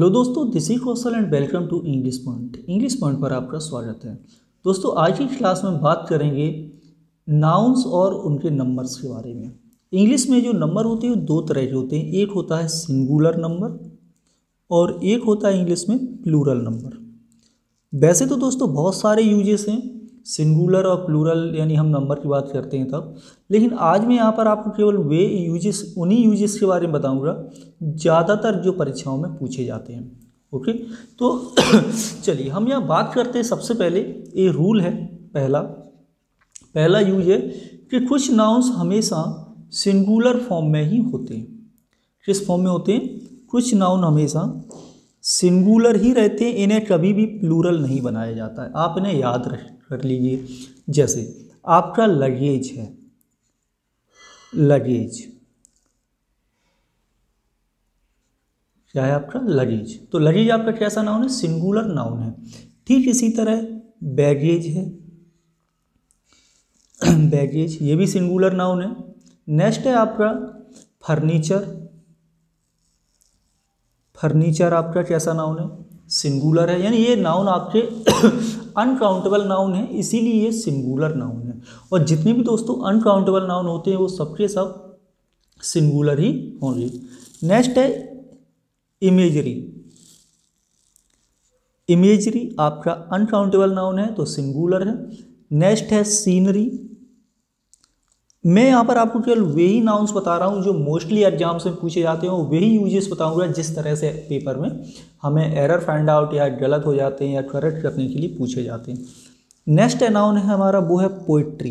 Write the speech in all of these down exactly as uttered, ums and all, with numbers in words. Hello दोस्तों, this is Kaushal and welcome to English point. English point पर आपका स्वागत है। दोस्तों, आज की क्लास में हम बात करेंगे नाउन्स और उनके नंबर्स के बारे में। इंग्लिश में जो नंबर होते हैं वो दो तरह के होते हैं, एक होता है सिंगुलर नंबर और एक होता है इंग्लिश में प्लूरल नंबर। वैसे तो दोस्तों बहुत सारे यूजेस हैं सिंगुलर और प्लूरल, यानी हम नंबर की बात करते हैं तब, लेकिन आज मैं यहाँ पर आपको केवल वे यूजेस, उन्हीं यूजेस के बारे में बताऊँगा ज़्यादातर जो परीक्षाओं में पूछे जाते हैं। ओके, तो चलिए हम यहाँ बात करते हैं। सबसे पहले ये रूल है, पहला पहला यूज है कि कुछ नाउन्स हमेशा सिंगुलर फॉर्म में ही होते हैं। किस फॉर्म में होते हैं? कुछ नाउन हमेशा सिंगुलर ही रहते हैं, इन्हें कभी भी प्लूरल नहीं बनाया जाता है। आप इन्हें याद रख कर लीजिए। जैसे आपका लगेज है, लगेज क्या है? आपका लगेज। तो लगेज आपका कैसा नाउन है? सिंगुलर नाउन है। ठीक इसी तरह बैगेज है, बैगेज ये भी सिंगुलर नाउन है। नेक्स्ट है आपका फर्नीचर, फर्नीचर आपका कैसा नाउन है? सिंगुलर है। यानी ये नाउन आपके अनकाउंटेबल नाउन है, इसीलिए ये सिंगुलर नाउन है। और जितने भी दोस्तों अनकाउंटेबल नाउन होते हैं वो सबके सब सिंगुलर ही होंगे। नेक्स्ट है इमेजरी, इमेजरी आपका अनकाउंटेबल नाउन है तो सिंगुलर है। नेक्स्ट है सीनरी। मैं यहाँ पर आपको केवल वही नाउन्स बता रहा हूँ जो मोस्टली एग्जाम्स में पूछे जाते हैं, वही यूजेस बताऊँगा जिस तरह से पेपर में हमें एरर फाइंड आउट या गलत हो जाते हैं या करेक्ट करने के लिए पूछे जाते हैं। नेक्स्ट नाउन है हमारा वो है पोइट्री।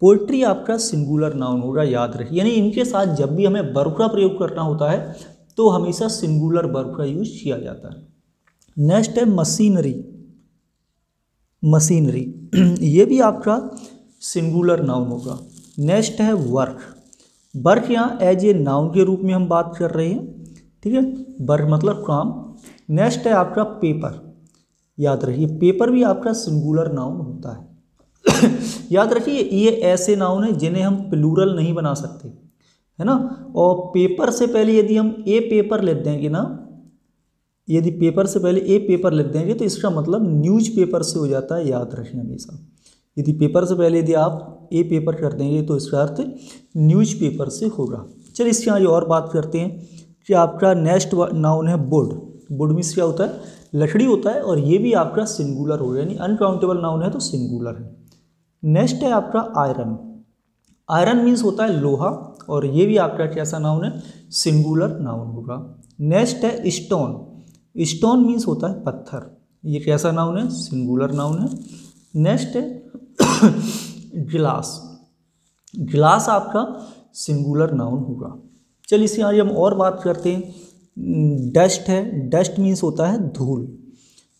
पोइट्री आपका सिंगुलर नाउन होगा, याद रखिए। यानी इनके साथ जब भी हमें वर्ब का प्रयोग करना होता है तो हमेशा सिंगुलर वर्ब का यूज किया जाता है। नेक्स्ट है मशीनरी, मशीनरी ये भी आपका सिंगुलर नाउन होगा। नेक्स्ट है वर्क, वर्क यहाँ एज ए नाउन के रूप में हम बात कर रहे हैं, ठीक है, वर्क मतलब काम। नेक्स्ट है आपका पेपर, याद रखिए पेपर भी आपका सिंगुलर नाउन होता है। याद रखिए ये ऐसे नाउन है जिन्हें हम प्लूरल नहीं बना सकते, है ना। और पेपर से पहले यदि हम ए पेपर लिख देंगे ना, यदि पेपर से पहले ए पेपर लिख देंगे तो इसका मतलब न्यूज़पेपर से हो जाता है, याद रखिए हमेशा। यदि पेपर से पहले यदि आप ए पेपर कर देंगे तो इसका अर्थ न्यूज पेपर से होगा। चलिए इसके आगे और बात करते हैं कि आपका नेक्स्ट नाउन है वुड। वुड मीन्स क्या होता है? लकड़ी होता है, और ये भी आपका सिंगुलर होगा, यानी अनकाउंटेबल नाउन है तो सिंगुलर है। नेक्स्ट है आपका आयरन, आयरन मीन्स होता है लोहा, और ये भी आपका कैसा नाउन है? सिंगुलर नाउन होगा। नेक्स्ट है स्टोन, स्टोन मीन्स होता है पत्थर, ये कैसा नाउन है? सिंगुलर नाउन है। नेक्स्ट है गिलास, गिलास आपका सिंगुलर नाउन होगा। चलिए इसके आगे हम और बात करते हैं। डस्ट है, डस्ट मीन्स होता है धूल,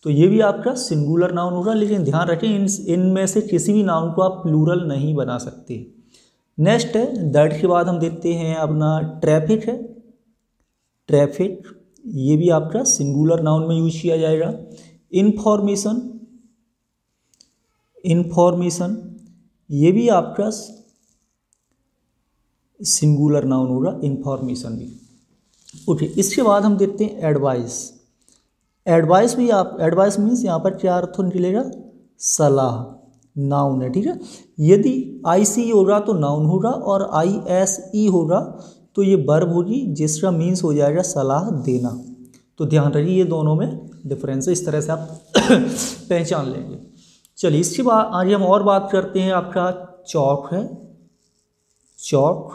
तो ये भी आपका सिंगुलर नाउन होगा। लेकिन ध्यान रखें इन इनमें से किसी भी नाउन को आप प्लूरल नहीं बना सकते। नेक्स्ट है, डर्ट के बाद हम देखते हैं अपना ट्रैफिक है, ट्रैफिक ये भी आपका सिंगुलर नाउन में यूज किया जाएगा। इन्फॉर्मेशन, इन्फॉर्मेशन ये भी आपका सिंगुलर नाउन होगा, इन्फॉर्मेशन भी। ओके, इसके बाद हम देखते हैं एडवाइस, एडवाइस भी आप, एडवाइस मीन्स यहाँ पर क्या अर्थ निकलेगा? सलाह, नाउन है, ठीक है। यदि आई सी होगा तो नाउन होगा, और आई एस ई होगा तो ये वर्ब होगी जिसका मीन्स हो जाएगा सलाह देना। तो ध्यान रखिए ये दोनों में डिफरेंस है, इस तरह से आप पहचान लेंगे। चलिए इसके बाद आगे हम और बात करते हैं। आपका चौक है, चौक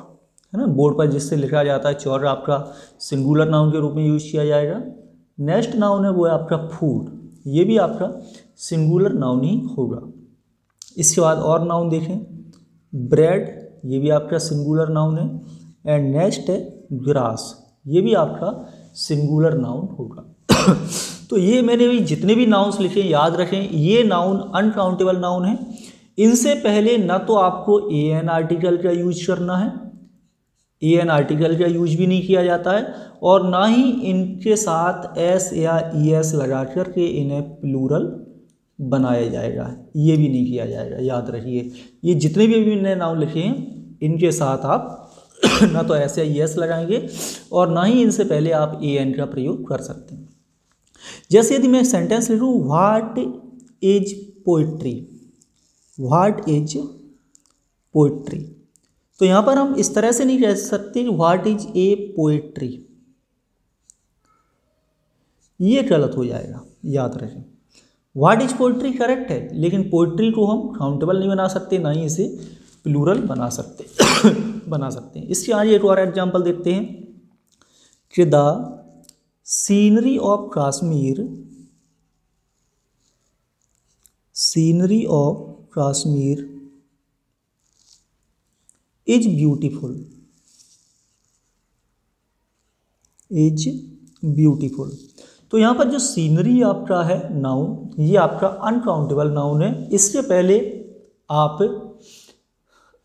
है ना, बोर्ड पर जिससे लिखा जाता है चौक, आपका सिंगुलर नाउन के रूप में यूज किया जाएगा। नेक्स्ट नाउन है वो है आपका फूड, ये भी आपका सिंगुलर नाउन ही होगा। इसके बाद और नाउन देखें, ब्रेड ये भी आपका सिंगुलर नाउन है। एंड नेक्स्ट है ग्रास, ये भी आपका सिंगुलर नाउन होगा। तो ये मैंने भी जितने भी नाउन्स लिखे, याद रखें ये नाउन अनकाउंटेबल नाउन है। इनसे पहले ना तो आपको ए एन आर्टिकल का यूज करना है, ए एन आर्टिकल का यूज भी नहीं किया जाता है, और ना ही इनके साथ एस या ई एस लगा करके इन्हें प्लूरल बनाया जाएगा, ये भी नहीं किया जाएगा, याद रखिए। ये जितने भी अभी नए नाउन लिखे हैं इनके साथ आप ना तो ऐसे यस लगाएंगे और ना ही इनसे पहले आप ए एन का प्रयोग कर सकते हैं। जैसे यदि मैं सेंटेंस लिखूँ, what is poetry, what is poetry, तो यहाँ पर हम इस तरह से नहीं कह सकते व्हाट इज ए पोइट्री, ये गलत हो जाएगा, याद रखें। व्हाट इज पोइट्री करेक्ट है, लेकिन पोइट्री को हम काउंटेबल नहीं बना सकते, ना ही इसे प्लूरल बना सकते बना सकते हैं। इसके आगे एक और एग्जाम्पल देखते हैं कि the scenery of Kashmir, scenery of Kashmir is beautiful, is beautiful. तो यहाँ पर जो सीनरी आपका है नाउन, ये आपका अनकाउंटेबल नाउन है, इससे पहले आप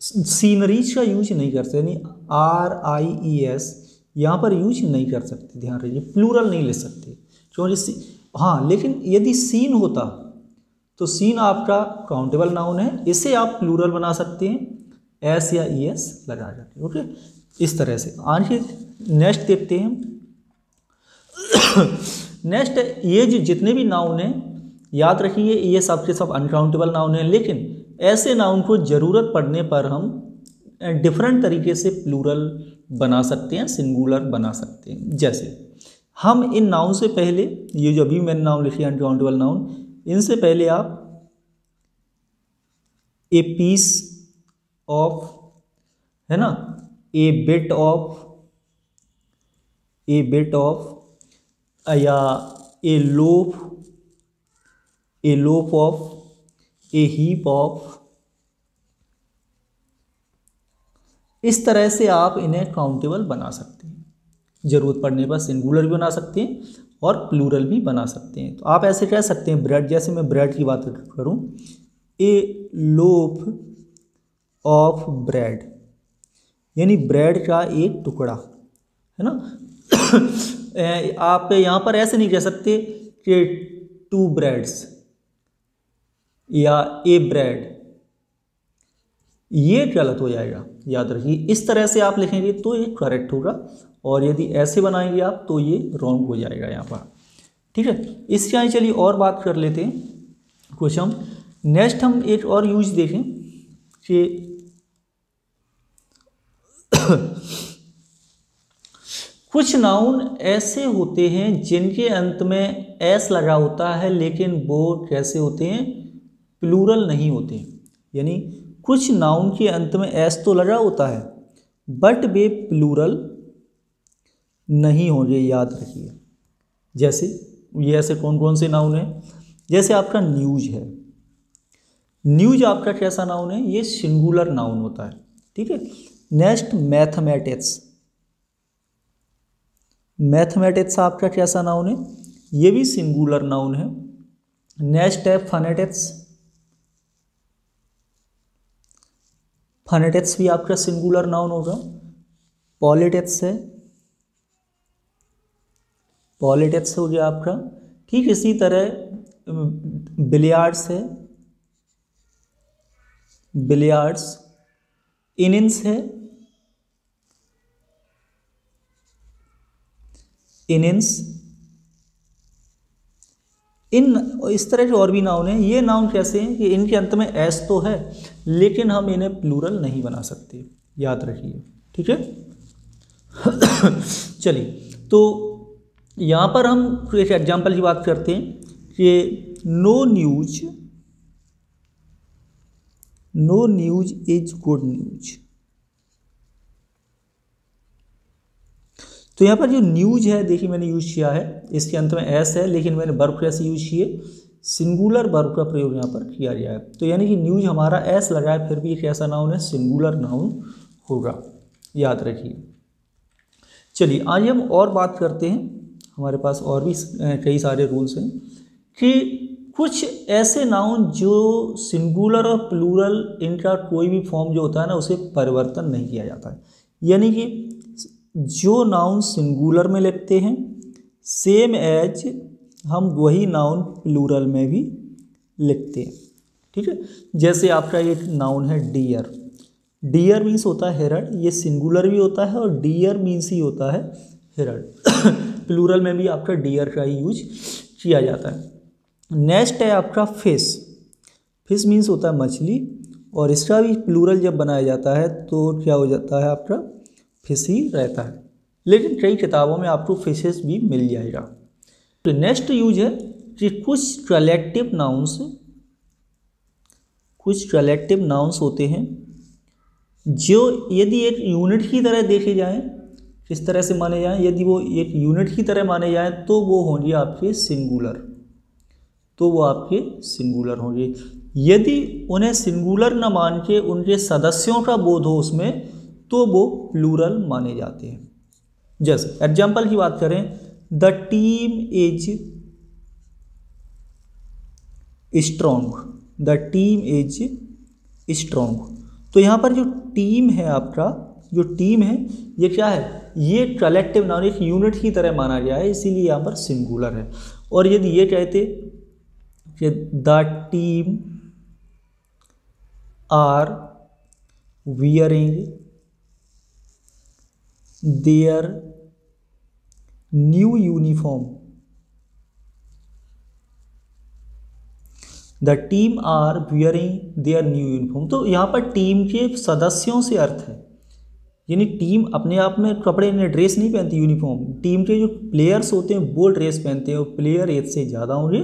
सीनरीज का यूज नहीं कर सकते, यानी आर आई ई एस यहाँ पर यूज नहीं कर सकते, ध्यान रखिए, प्लूरल नहीं ले सकते क्योंकि, हाँ, लेकिन यदि सीन होता तो सीन आपका काउंटेबल नाउन है, इसे आप प्लूरल बना सकते हैं एस या ई एस लगा करके। ओके, इस तरह से आगे नेक्स्ट देखते हैं। नेक्स्ट, ये जो जितने भी नाउन हैं याद रखिए ये सब के सब अनकाउंटेबल नाउन हैं, लेकिन ऐसे नाउन को ज़रूरत पड़ने पर हम डिफरेंट तरीके से प्लूरल बना सकते हैं, सिंगुलर बना सकते हैं। जैसे हम इन नाउन से पहले, ये जो अभी मैंने नाउन लिखे अनकाउंटेबल नाउन, इनसे पहले आप ए पीस ऑफ, है ना, a bit of, a bit of, या a loaf, a loaf of, a heap of, इस तरह से आप इन्हें काउंटेबल बना सकते हैं। ज़रूरत पड़ने पर सिंगुलर भी बना सकते हैं और प्लूरल भी बना सकते हैं। तो आप ऐसे कह सकते हैं ब्रेड, जैसे मैं ब्रेड की बात करूं, ए लोफ ऑफ ब्रेड, यानी ब्रेड का एक टुकड़ा, है ना। आप यहाँ पर ऐसे नहीं कह सकते कि टू ब्रेड्स या ए ब्रेड, ये गलत हो जाएगा, याद रखिए। इस तरह से आप लिखेंगे तो ये करेक्ट होगा, और यदि ऐसे बनाएंगे आप तो ये रॉन्ग हो जाएगा यहाँ पर, ठीक है। इसके आगे चलिए और बात कर लेते हैं कुछ हम। नेक्स्ट हम एक और यूज देखें कि कुछ नाउन ऐसे होते हैं जिनके अंत में एस लगा होता है, लेकिन वो कैसे होते हैं, प्लूरल नहीं होते। यानी कुछ नाउन के अंत में एस तो लगा होता है बट वे प्लूरल नहीं होंगे, याद रखिए। जैसे ये ऐसे कौन कौन से नाउन हैं, जैसे आपका न्यूज है, न्यूज आपका कैसा नाउन है, ये सिंगुलर नाउन होता है, ठीक है। नेक्स्ट मैथमेटिक्स, मैथमेटिक्स आपका कैसा नाउन है, ये भी सिंगुलर नाउन है। नेक्स्ट है फनेटिक्स, फनेटिक्स भी आपका सिंगुलर नाउन होगा। पॉलिटिक्स है, पॉलिटिक्स हो गया आपका, ठीक। इसी तरह बिलियार्ड्स है, बिलियार्ड्स, इनिंग्स है, इनिंग्स, इन इस तरह के और भी नाउन हैं। ये नाउन कैसे हैं कि इनके अंत में एस तो है लेकिन हम इन्हें प्लूरल नहीं बना सकते, याद रखिए, ठीक है। चलिए, तो यहाँ पर हम एक एग्जाम्पल की बात करते हैं कि no news, no news is good news. तो यहाँ पर जो न्यूज है, देखिए मैंने यूज किया है, इसके अंत में एस है लेकिन मैंने वर्ब कैसे यूज किए, सिंगुलर वर्ब का प्रयोग यहाँ पर किया गया है। तो यानी कि न्यूज हमारा एस लगा है, फिर भी एक ऐसा नाउन है, सिंगुलर नाउन होगा, याद रखिए। चलिए आज हम और बात करते हैं, हमारे पास और भी कई सारे रूल्स हैं कि कुछ ऐसे नाउन जो सिंगुलर और प्लूरल, इनका कोई भी फॉर्म जो होता है ना उसे परिवर्तन नहीं किया जाता है। यानी कि जो नाउन सिंगुलर में लिखते हैं सेम एज हम वही नाउन प्लूरल में भी लिखते हैं, ठीक है। जैसे आपका एक नाउन है डियर, डियर मीन्स होता है हेरड, ये सिंगुलर भी होता है और डियर मीन्स ही होता है हेरड। प्लूरल में भी आपका डियर का ही यूज किया जाता है। नेक्स्ट है आपका फिश। फिश मीन्स होता है मछली, और इसका भी प्लूरल जब बनाया जाता है तो क्या हो जाता है आपका फिश ही रहता है, लेकिन कई किताबों में आपको फिशेस भी मिल जाएगा। तो नेक्स्ट यूज है कि कुछ कलेक्टिव नाउन्स, कुछ कलेक्टिव नाउन्स होते हैं जो यदि एक यूनिट की तरह देखे जाएं, किस तरह से माने जाएं, यदि वो एक यूनिट की तरह माने जाएं तो वो होंगे आपके सिंगुलर, तो वो आपके सिंगुलर होंगे। यदि उन्हें सिंगुलर ना मान के उनके सदस्यों का बोध हो उसमें, तो वो प्लूरल माने जाते हैं। जैसे एग्जाम्पल की बात करें, the team is strong, the team is strong. तो यहाँ पर जो टीम है आपका, जो टीम है ये क्या है, ये कलेक्टिव नाउन, एक यूनिट की तरह माना गया है, इसीलिए यहाँ पर सिंगुलर है। और यदि ये कहते कि the team are wearing their new uniform, the team are wearing their new uniform, तो यहाँ पर टीम के सदस्यों से अर्थ है, यानी टीम अपने आप में कपड़े ने ड्रेस नहीं पहनती यूनिफॉर्म, टीम के जो प्लेयर्स होते हैं वो ड्रेस पहनते हैं, और प्लेयर एक से ज़्यादा होंगे,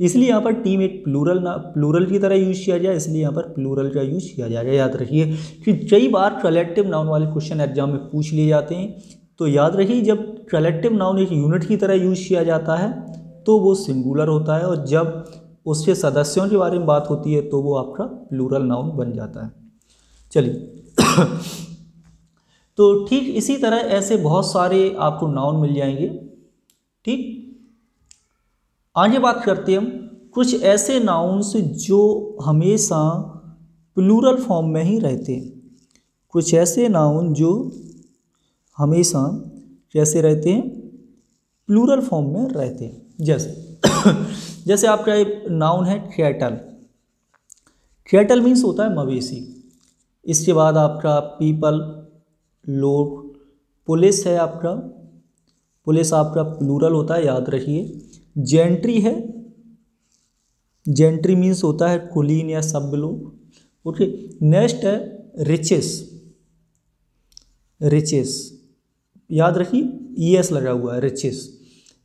इसलिए यहाँ पर टीम एक प्लूरल ना प्लूरल की तरह यूज़ किया जाए, इसलिए यहाँ पर प्लूरल का यूज़ किया जाएगा। याद रखिए कि कई बार कलेक्टिव नाउन वाले क्वेश्चन एग्जाम में पूछ लिए जाते हैं, तो याद रखिए जब कलेक्टिव नाउन एक यूनिट की तरह यूज़ किया जाता है तो वो सिंगुलर होता है, और जब उसके सदस्यों के बारे में बात होती है तो वो आपका प्लूरल नाउन बन जाता है। चलिए, तो ठीक इसी तरह ऐसे बहुत सारे आपको नाउन मिल जाएंगे। ठीक, आगे बात करते हैं हम कुछ ऐसे नाउन्स जो हमेशा प्लूरल फॉर्म में ही रहते हैं। कुछ ऐसे नाउन जो हमेशा कैसे रहते हैं, प्लूरल फॉर्म में रहते हैं। जैसे जैसे आपका एक नाउन है कैटल। कैटल मीन्स होता है मवेशी। इसके बाद आपका पीपल लोग, पुलिस है आपका, पुलिस आपका प्लूरल होता है, याद रखिए। जेंट्री है, जेंट्री मीन्स होता है कुलीन या सब लोग। ओके, नेक्स्ट है रिचेस, रिचेस याद रखिए, ई एस लगा हुआ है रिचेस,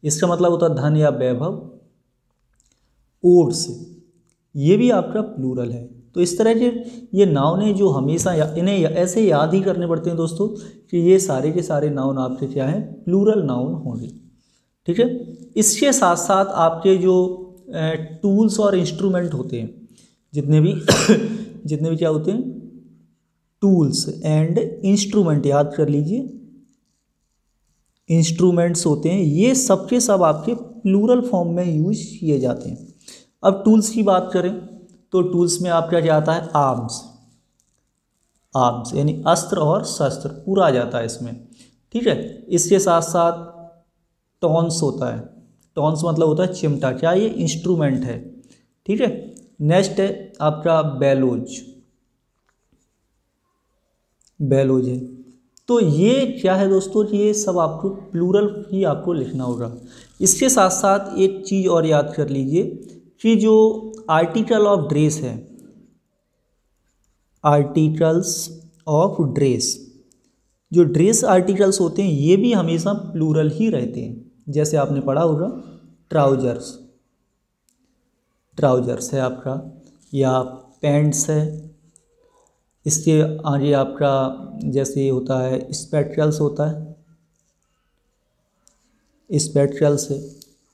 इसका मतलब होता है धन या वैभव। ओट्स, ये भी आपका प्लूरल है। तो इस तरह के ये नाउन है जो हमेशा या, इन्हें या, ऐसे याद ही करने पड़ते हैं दोस्तों कि ये सारे के सारे नाउन आपके क्या हैं, प्लूरल नाउन होंगे। ठीक है, इसके साथ साथ आपके जो टूल्स और इंस्ट्रूमेंट होते हैं, जितने भी जितने भी क्या होते हैं टूल्स एंड इंस्ट्रूमेंट, याद कर लीजिए इंस्ट्रूमेंट्स होते हैं, ये सब के सब आपके प्लूरल फॉर्म में यूज किए जाते हैं। अब टूल्स की बात करें तो टूल्स में आपका क्या आता है, आर्म्स, आर्म्स यानी अस्त्र और शस्त्र पूरा आ जाता है इसमें। ठीक है, इसके साथ साथ टॉन्स होता है, टॉन्स मतलब होता है चिमटा, क्या ये इंस्ट्रूमेंट है। ठीक है, नेक्स्ट है आपका बैलोज, बैलोज है। तो ये क्या है दोस्तों, ये सब आपको प्लूरल ही आपको लिखना होगा। इसके साथ साथ एक चीज़ और याद कर लीजिए कि जो आर्टिकल ऑफ ड्रेस है, आर्टिकल्स ऑफ ड्रेस, जो ड्रेस आर्टिकल्स होते हैं ये भी हमेशा प्लूरल ही रहते हैं। जैसे आपने पढ़ा होगा ट्राउजर्स, ट्राउजर्स है आपका, या पैंट्स है। इसके आगे आपका जैसे होता है स्पेक्ट्रल्स होता है, स्पेक्ट्रल्स है।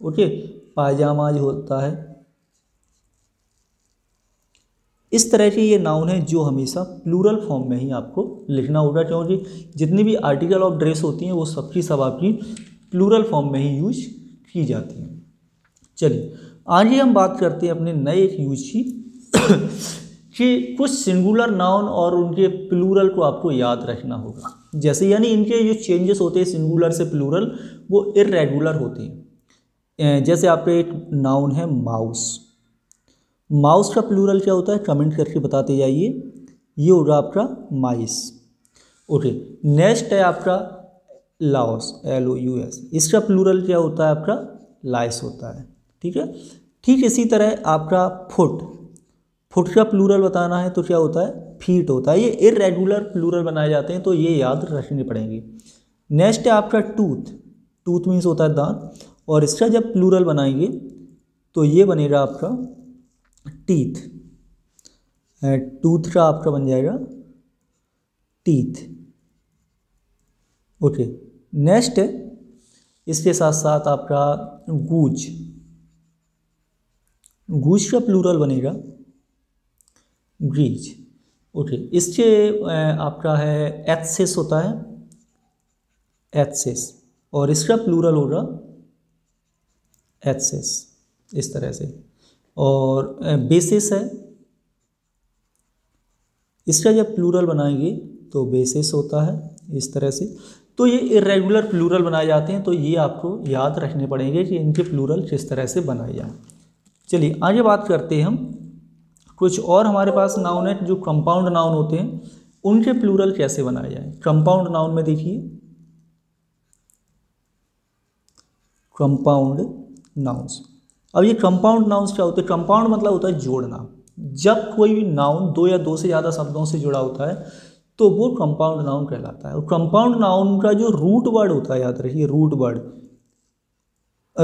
ओके, पायजामाज होता है। इस तरह के ये नाउन है जो हमेशा प्लूरल फॉर्म में ही आपको लिखना होगा, क्योंकि जितनी भी आर्टिकल ऑफ ड्रेस होती हैं वो सबकी सब आपकी प्लूरल फॉर्म में ही यूज की जाती हैं। चलिए, आज ही हम बात करते हैं अपने नए एक यूज की कि कुछ सिंगुलर नाउन और उनके प्लूरल को आपको याद रखना होगा। जैसे यानी इनके जो चेंजेस होते हैं सिंगुलर से प्लूरल, वो इरेगुलर होते हैं। जैसे आपका एक नाउन है माउस, माउस का प्लूरल क्या होता है, कमेंट करके बताते जाइए। ये हो रहा आपका माइस। ओके, नेक्स्ट है आपका louse, L O U S, इसका प्लूरल क्या होता है? आपका लाइस होता है। ठीक है, ठीक इसी तरह आपका फुट, फुट का प्लूरल बताना है तो क्या होता है? फीट होता है। ये इरेगुलर प्लूरल बनाए जाते हैं तो ये याद रखनी पड़ेंगी। नेक्स्ट है आपका टूथ, टूथ मीन्स होता है दांत, और इसका जब प्लूरल बनाएंगे तो ये बनेगा आपका टीथ, टूथ का आपका बन जाएगा टीथ। ओके, नेक्स्ट है इसके साथ साथ आपका गूज, गूज का प्लूरल बनेगा ग्रीज। ओके, इसके आपका है एक्सेस होता है, एक्सेस, और इसका प्लूरल होगा एक्सेस इस तरह से। और बेसिस है, इसका जब प्लूरल बनाएंगे तो बेसिस होता है इस तरह से। तो ये इरेगुलर प्लूरल बनाए जाते हैं तो ये आपको याद रखने पड़ेंगे कि इनके प्लूरल किस तरह से बनाए जाए। चलिए आगे बात करते हैं हम कुछ और। हमारे पास नाउन है जो कंपाउंड नाउन होते हैं, उनके प्लूरल कैसे बनाए जाए। कंपाउंड नाउन में देखिए, कंपाउंड नाउन्स। अब ये कंपाउंड नाउन्स क्या होते हैं? कंपाउंड मतलब होता है जोड़ना। जब कोई भी नाउन दो या दो से ज़्यादा शब्दों से जुड़ा होता है तो वो कंपाउंड नाउन कहलाता है। और कंपाउंड नाउन का जो रूट वर्ड होता है, याद रखिए रूट वर्ड,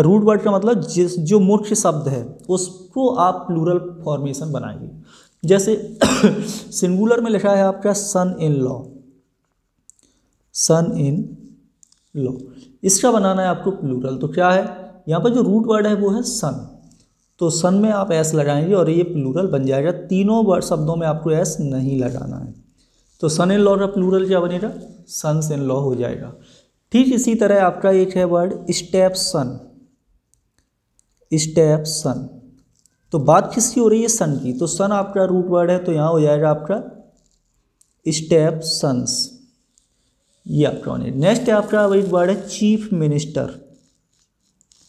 रूट वर्ड का मतलब जिस जो मुख्य शब्द है उसको आप प्लूरल फॉर्मेशन बनाएंगे। जैसे सिंगुलर में लिखा है आपका सन in law, sun in law, इसका बनाना है आपको प्लूरल। तो क्या है यहाँ पर जो रूट वर्ड है वो है सन, तो सन में आप एस लगाएंगे और ये प्लूरल बन जाएगा। तीनों वर्ड शब्दों में आपको एस नहीं लगाना है। तो सन इन लॉ का प्लूरल क्या बनेगा? सन्स इन लॉ हो जाएगा। ठीक इसी तरह आपका एक है word step son, step son, तो बात किसकी हो रही है? सन की। तो सन आपका रूट वर्ड है तो यहाँ हो जाएगा आपका स्टेप सन्स, ये आपका होने। नेक्स्ट है आपका वही वर्ड है चीफ मिनिस्टर,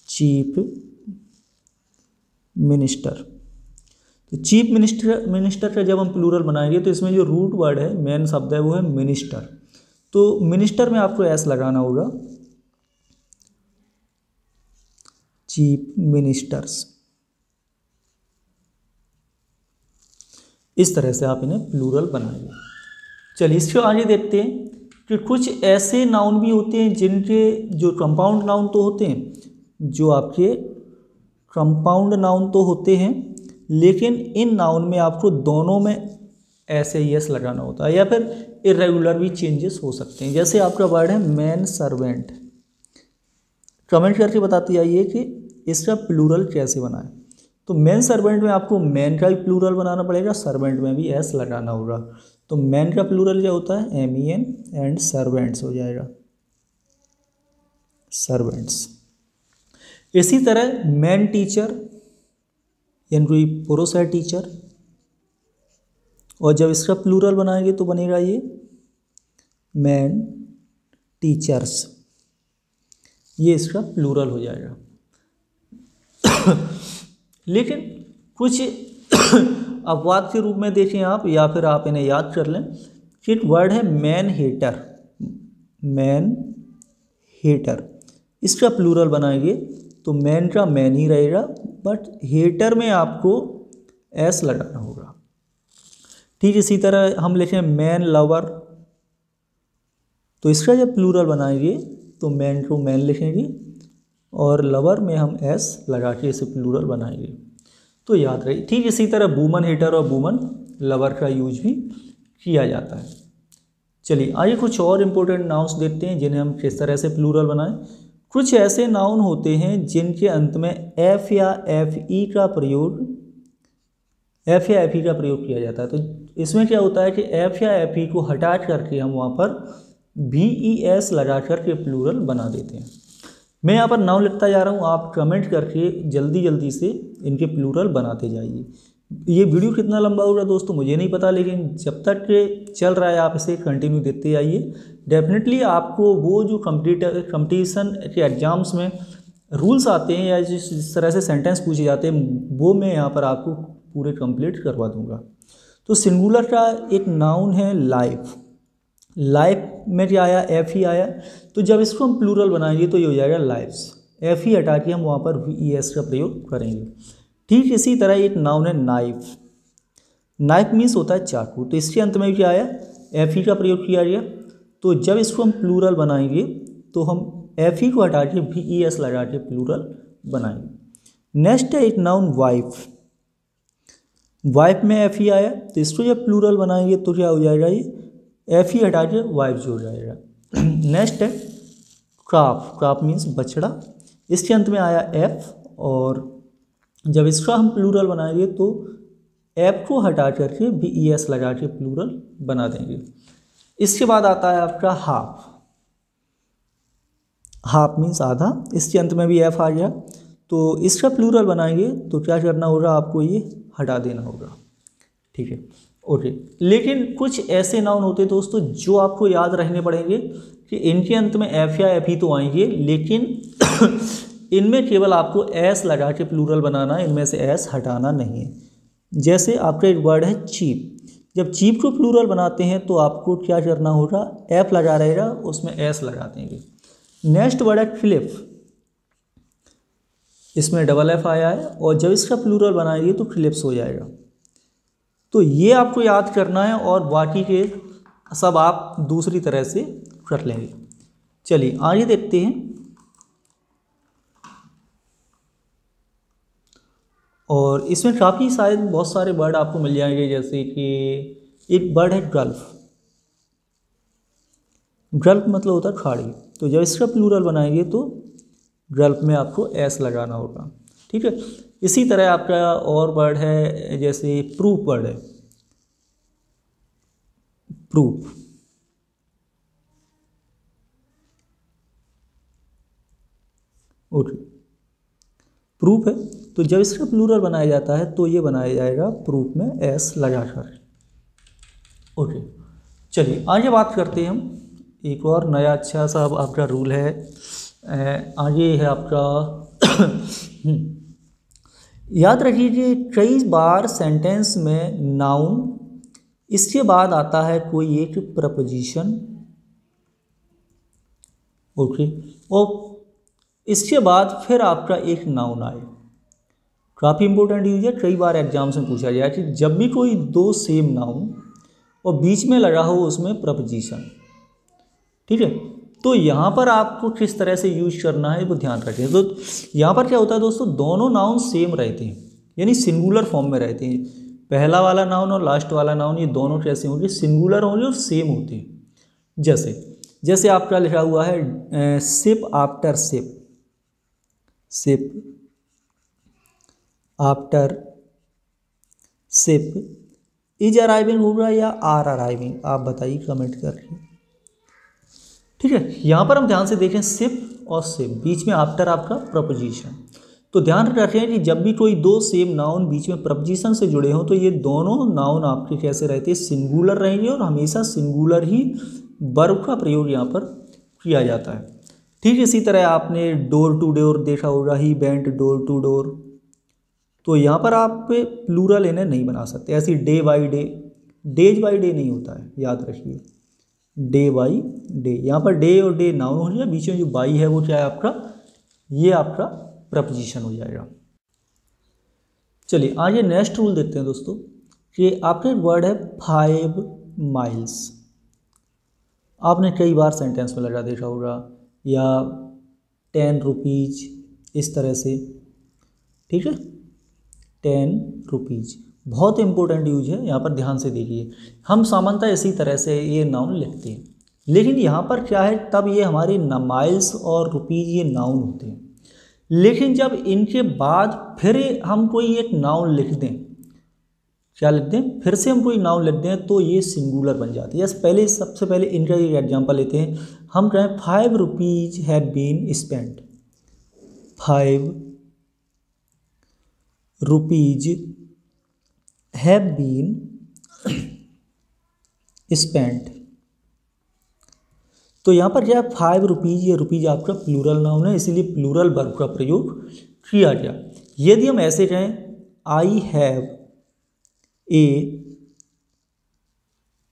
चीफ मिनिस्टर। तो चीफ मिनिस्टर, मिनिस्टर का जब हम प्लूरल बनाएंगे तो इसमें जो रूट वर्ड है, मेन शब्द है वो है मिनिस्टर, तो मिनिस्टर में आपको एस लगाना होगा। चीफ मिनिस्टर्स, इस तरह से आप इन्हें प्लूरल बनाइए। चलिए इसको आगे देखते हैं कि कुछ ऐसे नाउन भी होते हैं जिनके जो कंपाउंड नाउन तो होते हैं, जो आपके कंपाउंड नाउन तो होते हैं, लेकिन इन नाउन में आपको दोनों में ऐसे ही एस लगाना होता है, या फिर इरेगुलर भी चेंजेस हो सकते हैं। जैसे आपका वर्ड है मैन सर्वेंट, कमेंट करके बताते जाइए कि इसका प्लूरल कैसे बनाएं। तो मैन सर्वेंट में आपको मैन का भी प्लूरल बनाना पड़ेगा, सर्वेंट में भी एस लगाना होगा। तो मैन का प्लूरल क्या होता है? M E N, and servants हो जाएगा सर्वेंट्स। इसी तरह मैन टीचर, यानी कोई पुरुष है टीचर, और जब इसका प्लूरल बनाएंगे तो बनेगा ये मैन टीचर्स, ये इसका प्लूरल हो जाएगा। लेकिन कुछ अपवाद के रूप में देखें आप, या फिर आप इन्हें याद कर लें कि वर्ड है मैन हेटर, मैन हेटर, इसका प्लूरल बनाएंगे तो मैन का मैन ही रहेगा, बट हेटर में आपको एस लगाना होगा। ठीक इसी तरह हम लिखें मैन लवर, तो इसका जब प्लूरल बनाएंगे तो मैन टू मैन लिखेंगे और लवर में हम एस लगा के इसे प्लूरल बनाएंगे, तो याद रहे। ठीक इसी तरह वूमन हेटर और वूमन लवर का यूज भी किया जाता है। चलिए आइए कुछ और इम्पोर्टेंट नाउन्स देखते हैं जिन्हें हम किस तरह से प्लूरल बनाएं। कुछ ऐसे नाउन होते हैं जिनके अंत में एफ या एफ ई का प्रयोग एफ या एफ ई का प्रयोग किया जाता है। तो इसमें क्या होता है कि एफ या एफ ई को हटा करके हम वहाँ पर बी ई एस लगा करके प्लूरल बना देते हैं। मैं यहाँ पर नाउन लिखता जा रहा हूँ, आप कमेंट करके जल्दी जल्दी से इनके प्लूरल बनाते जाइए। ये वीडियो कितना लंबा होगा दोस्तों मुझे नहीं पता, लेकिन जब तक चल रहा है आप इसे कंटिन्यू देखते जाइए। डेफिनेटली आपको वो जो कम्पटीट कम्पटिशन के एग्जाम्स में रूल्स आते हैं या जिस तरह से सेंटेंस पूछे जाते हैं, वो मैं यहाँ पर आपको पूरे कंप्लीट करवा दूँगा। तो सिंगुलर का एक नाउन है लाइफ, लाइफ में क्या आया, एफ ही आया। तो जब इसको हम प्लूरल बनाएंगे तो ये हो जाएगा लाइफ्स, एफ ही हटा के हम वहाँ पर वी ई एस का प्रयोग करेंगे। ठीक इसी तरह एक नाउन है नाइफ, नाइफ मीन्स होता है चाकू, तो इसके अंत में क्या आया, एफ ई का प्रयोग किया गया। तो जब इसको हम प्लूरल बनाएंगे तो हम एफ ई को हटा के वी ई एस लगा के प्लूरल बनाएंगे। नेक्स्ट है एक नाउन वाइफ, वाइफ में एफ ई आया, तो इसको जब प्लूरल बनाएंगे तो क्या हो जाएगा, ये एफ ई हटा के वाइफ जो हो जाएगा। नेक्स्ट है क्राफ, क्राफ मीन्स बछड़ा, इसके अंत में आया एफ, और जब इसका हम प्लूरल बनाएंगे तो एफ को हटा करके बी ई एस लगा के प्लूरल बना देंगे। इसके बाद आता है आपका हाफ, हाफ मीन्स आधा, इसके अंत में भी एफ आ गया। तो इसका प्लूरल बनाएंगे तो क्या करना होगा, आपको ये हटा देना होगा। ठीक है, ओके। लेकिन कुछ ऐसे नाउन होते हैं दोस्तों जो आपको याद रखने पड़ेंगे कि इनके अंत में एफ या एफ ही तो आएंगे, लेकिन इनमें केवल आपको एस लगा के प्लूरल बनाना है, इनमें से एस हटाना नहीं है। जैसे आपका एक वर्ड है चीप, जब चीप को प्लूरल बनाते हैं तो आपको क्या करना होगा, एफ लगा रहेगा उसमें एस लगा देंगे। नेक्स्ट वर्ड है क्लिप, इसमें डबल एफ आया है, और जब इसका प्लूरल बनाएंगे तो क्लिप्स हो जाएगा। तो ये आपको याद करना है और बाकी के सब आप दूसरी तरह से कर लेंगे। चलिए आगे देखते हैं, और इसमें काफ़ी शायद बहुत सारे वर्ड आपको मिल जाएंगे। जैसे कि एक वर्ड है गल्फ, गल्फ मतलब होता है खाड़ी, तो जब इसका प्लूरल बनाएंगे तो गल्फ में आपको एस लगाना होगा। ठीक है, इसी तरह आपका और वर्ड है, जैसे प्रूफ वर्ड है, प्रूफ, ओके प्रूफ है, तो जब इसका प्लूरल बनाया जाता है तो ये बनाया जाएगा प्रूफ में एस लगाकर। ओके चलिए आगे बात करते हैं हम, एक और नया अच्छा सा अब आपका रूल है। आगे है आपका याद रखिए कि कई बार सेंटेंस में नाउन इसके बाद आता है कोई एक प्रपोजिशन, ओके, और इसके बाद फिर आपका एक नाउन आए। काफ़ी इंपॉर्टेंट यूज है, कई बार एग्जाम्स में पूछा गया कि जब भी कोई दो सेम नाउन और बीच में लगा हो उसमें प्रपोजिशन। ठीक है, तो यहाँ पर आपको किस तरह से यूज करना है वो ध्यान रखें। तो यहाँ पर क्या होता है दोस्तों, दोनों नाउन सेम रहते हैं, यानी सिंगुलर फॉर्म में रहते हैं। पहला वाला नाउन और लास्ट वाला नाउन ये दोनों कैसे होंगे, सिंगुलर होंगे और सेम होते हैं। जैसे जैसे आपका लिखा हुआ है ship after ship, ship after ship, is arriving होगा या आर अराइविंग, आप बताइए कमेंट करके। ठीक है, यहाँ पर हम ध्यान से देखें शिप और शिप, बीच में आफ्टर आपका प्रपोजिशन। तो ध्यान रखें कि जब भी कोई दो सेम नाउन बीच में प्रपोजिशन से जुड़े हों तो ये दोनों नाउन आपके कैसे रहते हैं, सिंगुलर रहेंगे, और हमेशा सिंगुलर ही वर्ब का प्रयोग यहाँ पर किया जाता है। ठीक इसी तरह आपने डोर टू डोर देखा होगा, he went door to door, तो यहाँ पर आप प्लूरल इन्हें नहीं बना सकते। ऐसी day by day, days by day नहीं होता है, याद रखिए डे बाई डे। यहाँ पर डे और डे नाउन हो जाए, बीच में जो बाई है वो क्या है आपका, ये आपका प्रपोजिशन हो जाएगा। चलिए आगे नेक्स्ट रूल देखते हैं दोस्तों, कि आपका वर्ड है फाइव माइल्स, आपने कई बार सेंटेंस में लगा देखा होगा, या टेन रुपीज, इस तरह से। ठीक है, टेन रुपीज बहुत इंपॉर्टेंट यूज है, यहाँ पर ध्यान से देखिए। हम सामान्यतः इसी तरह से ये नाउन लिखते हैं, लेकिन यहाँ पर क्या है, तब ये हमारे माइल्स और रुपीज ये नाउन होते हैं, लेकिन जब इनके बाद फिर हम कोई एक नाउन लिख दें, क्या लिख दें, फिर से हम कोई नाउन लिख दें तो ये सिंगुलर बन जाती है। जैसे पहले सबसे पहले इनका एक एग्जाम्पल लेते हैं, हम कहें five rupees have been spent, five rupees have been spent. तो यहाँ पर क्या है, फाइव रुपीज, ये रुपीज आपका प्लूरल नाउन है, इसीलिए प्लूरल वर्ब का प्रयोग किया गया। यदि हम ऐसे कहें I have a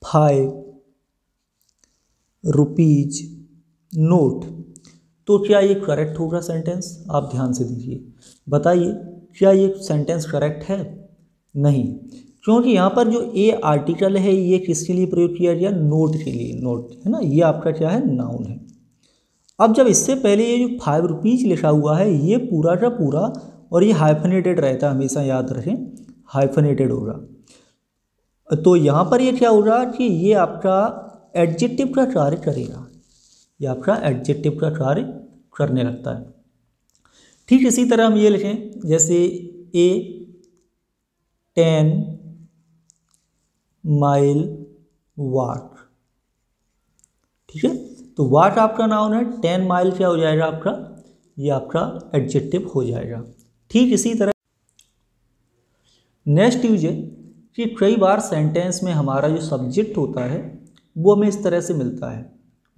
five rupees note. तो क्या ये करेक्ट होगा सेंटेंस? आप ध्यान से दीजिए, बताइए क्या ये सेंटेंस करेक्ट है? नहीं, क्योंकि यहाँ पर जो ए आर्टिकल है ये किसके लिए प्रयोग किया गया? नोट के लिए। नोट है ना, ये आपका क्या है? नाउन है। अब जब इससे पहले ये जो फाइव रुपीज़ लिखा हुआ है ये पूरा का पूरा, और ये हाइफनेटेड रहता है, हमेशा याद रखें हाइफनेटेड होगा। तो यहाँ पर ये क्या होगा कि ये आपका एडजेक्टिव का कार्य करेगा, ये आपका एडजेक्टिव का कार्य करने लगता है। ठीक इसी तरह हम ये लिखें, जैसे ए टेन माइल वाट, ठीक है, तो वाट आपका नाउन है, टेन माइल क्या हो जाएगा आपका? ये आपका एडजेक्टिव हो जाएगा। ठीक इसी तरह नेक्स्ट यूज है कि कई बार सेंटेंस में हमारा जो सब्जेक्ट होता है वो हमें इस तरह से मिलता है,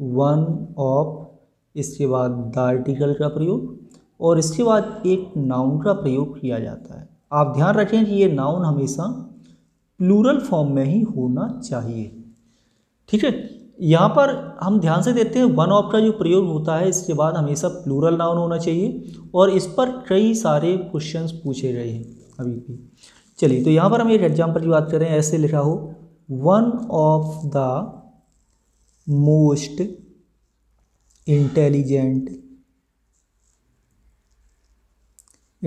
वन ऑफ, इसके बाद द आर्टिकल का प्रयोग, और इसके बाद एक नाउन का प्रयोग किया जाता है। आप ध्यान रखें कि ये नाउन हमेशा प्लूरल फॉर्म में ही होना चाहिए, ठीक है। यहाँ पर हम ध्यान से देखते हैं, वन ऑफ का जो प्रयोग होता है इसके बाद हमेशा प्लूरल नाउन होना चाहिए, और इस पर कई सारे क्वेश्चंस पूछे गए हैं अभी भी। चलिए, तो यहाँ पर हम एक एग्जाम्पल की बात करें, ऐसे लिखा हो, one of the most intelligent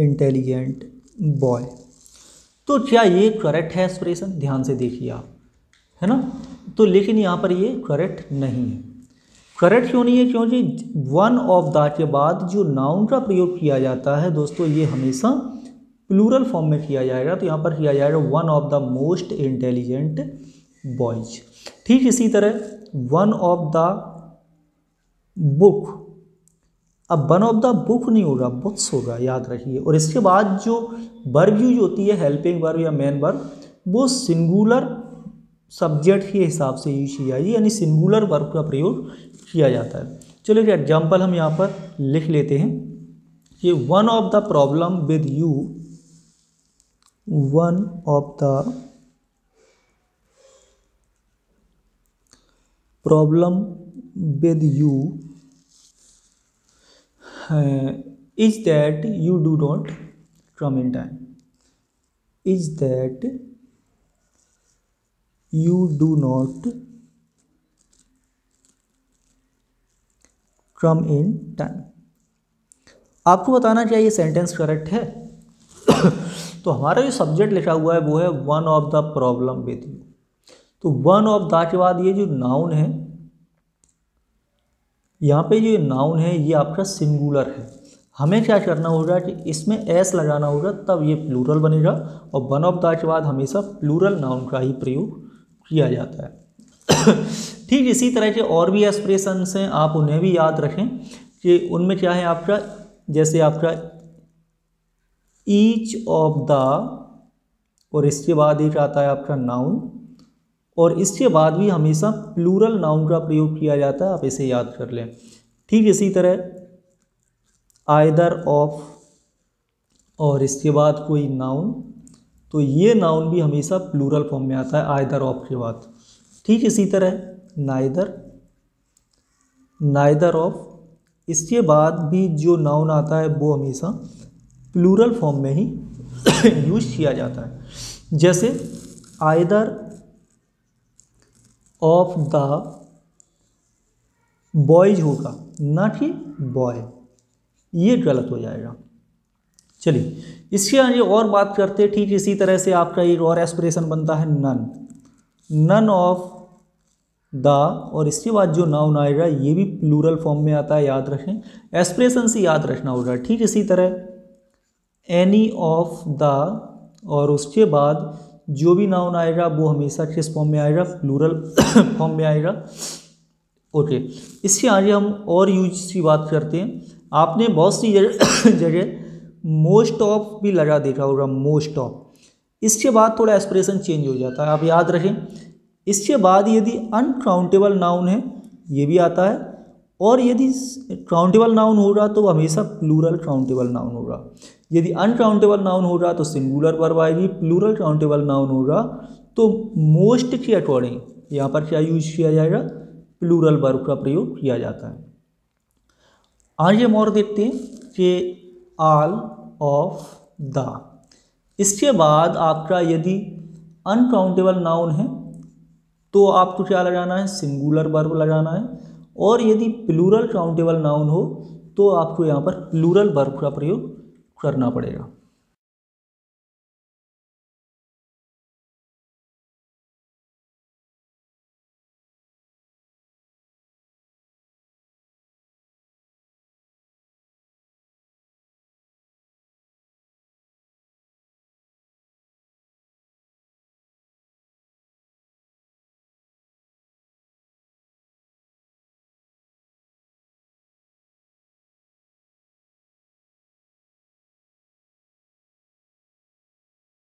intelligent boy. तो क्या ये करेक्ट है एक्सप्रेशन? ध्यान से देखिए आप, है ना। तो लेकिन यहाँ पर ये करेक्ट नहीं है। करेक्ट क्यों नहीं है? क्योंकि वन ऑफ द के बाद जो नाउन का प्रयोग किया जाता है दोस्तों ये हमेशा प्लूरल फॉर्म में किया जाएगा, तो यहाँ पर किया जाएगा one of the most intelligent boys. ठीक इसी तरह वन ऑफ द बुक, अब वन ऑफ द बुक नहीं होगा, बुक्स होगा, याद रखिए। और इसके बाद जो वर्ब यूज होती है, हेल्पिंग वर्ब या मेन वर्ब, वो सिंगुलर सब्जेक्ट के हिसाब से यूज किया जाए, यानी सिंगुलर वर्ब का प्रयोग किया जाता है। चलो एक एग्जाम्पल हम यहाँ पर लिख लेते हैं कि one of the problem with you, one of the problem with you is that you do not come in time, is that you do not come in time. आपको बताना चाहिए सेंटेंस करेक्ट है। तो हमारा जो सब्जेक्ट लिखा हुआ है वो है one of the problem with you, तो वन ऑफ द के बाद ये जो नाउन है, यहाँ पे जो नाउन है ये आपका सिंगुलर है। हमें क्या करना होगा कि इसमें एस लगाना होगा, तब ये प्लूरल बनेगा, और वन ऑफ द के बाद हमेशा प्लूरल नाउन का ही प्रयोग किया जाता है। ठीक इसी तरह के और भी एक्सप्रेशंस हैं, आप उन्हें भी याद रखें कि उनमें क्या है आपका, जैसे आपका ईच ऑफ द, और इसके बाद एक आता है आपका नाउन, और इसके बाद भी हमेशा प्लूरल नाउन का प्रयोग किया जाता है, आप इसे याद कर लें। ठीक इसी तरह आइदर ऑफ, और इसके बाद कोई नाउन, तो ये नाउन भी हमेशा प्लूरल फॉर्म में आता है आइदर ऑफ के बाद। ठीक इसी तरह नाइदर, नाइदर ऑफ, इसके बाद भी जो नाउन आता है वो हमेशा प्लूरल फॉर्म में ही यूज किया जाता है, जैसे आइदर ऑफ द बॉयज होगा, ना कि बॉय, ये गलत हो जाएगा। चलिए इसके आगे और बात करते हैं। ठीक इसी तरह से आपका एक और एक्सप्रेशन बनता है नन, नन ऑफ द, और इसके बाद जो नाउन आएगा ये भी प्लूरल फॉर्म में आता है, याद रखें, एक्सप्रेशन से याद रखना होगा। ठीक इसी तरह एनी ऑफ द, और उसके बाद जो भी नाउन आएगा वो हमेशा किस फॉर्म में आएगा? प्लूरल फॉर्म में आएगा। ओके, इससे आगे हम और यूज की बात करते हैं। आपने बहुत सी जगह मोस्ट ऑफ भी लगा देखा होगा, मोस्ट ऑफ, इसके बाद थोड़ा एक्सप्रेशन चेंज हो जाता है, आप याद रखें। इसके बाद यदि अनकाउंटेबल नाउन है ये भी आता है, और यदि काउंटेबल नाउन होगा तो हमेशा प्लूरल काउंटेबल नाउन होगा, यदि अनकाउंटेबल नाउन होगा तो सिंगुलर वर्ब आएगी, प्लूरल काउंटेबल नाउन होगा तो मोस्ट के अकॉर्डिंग यहाँ पर क्या यूज किया जाएगा, प्लूरल वर्ब का प्रयोग किया जाता है। आगे और देखते हैं कि ऑल ऑफ द, इसके बाद आपका यदि अनकाउंटेबल नाउन है तो आपको क्या लगाना है, सिंगुलर वर्ब लगाना है, और यदि प्लूरल काउंटेबल नाउन हो तो आपको यहाँ पर प्लूरल वर्ब का प्रयोग करना पड़ेगा।